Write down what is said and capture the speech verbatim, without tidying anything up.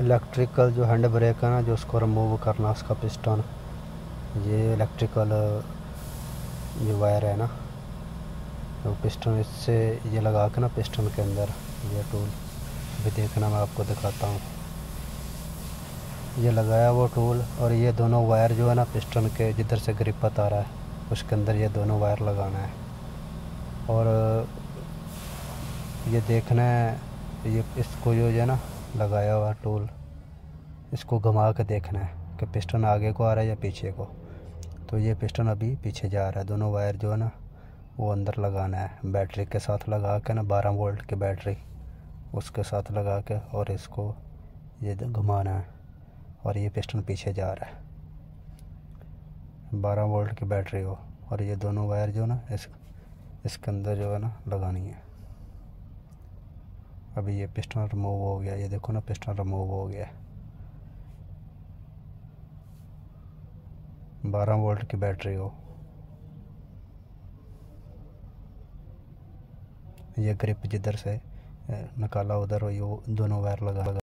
Electrical जो hand brake है ना, जो उसको रिमूव करना, उसका पिस्टन, ये इलेक्ट्रिकल ये वायर है ना, तो पिस्टन इससे ये लगा के ना, पिस्टन के अंदर ये टूल भी देखना, मैं आपको दिखाता हूँ। ये लगाया वो टूल, और ये दोनों वायर जो है ना पिस्टन के जिधर से ग्रिपत आ रहा है उसके अंदर ये दोनों वायर लगाना है। और ये देखना है, ये इसको जो है ना लगाया हुआ टूल, इसको घुमा के देखना है कि पिस्टन आगे को आ रहा है या पीछे को। तो ये पिस्टन अभी पीछे जा रहा है, दोनों वायर जो है ना वो अंदर लगाना है। बैटरी के साथ लगा के ना, बारह वोल्ट की बैटरी उसके साथ लगा के, और इसको ये घुमाना है, और ये पिस्टन पीछे जा रहा है। बारह वोल्ट की बैटरी हो, और ये दोनों वायर जो ना इस इसके अंदर जो है ना लगानी है। अभी ये पिस्टन रिमूव हो गया, ये देखो ना पिस्टन रिमूव हो गया। बारह वोल्ट की बैटरी हो, ये ग्रिप जिधर से निकाला उधर हो, ये दोनों वायर लगा लगा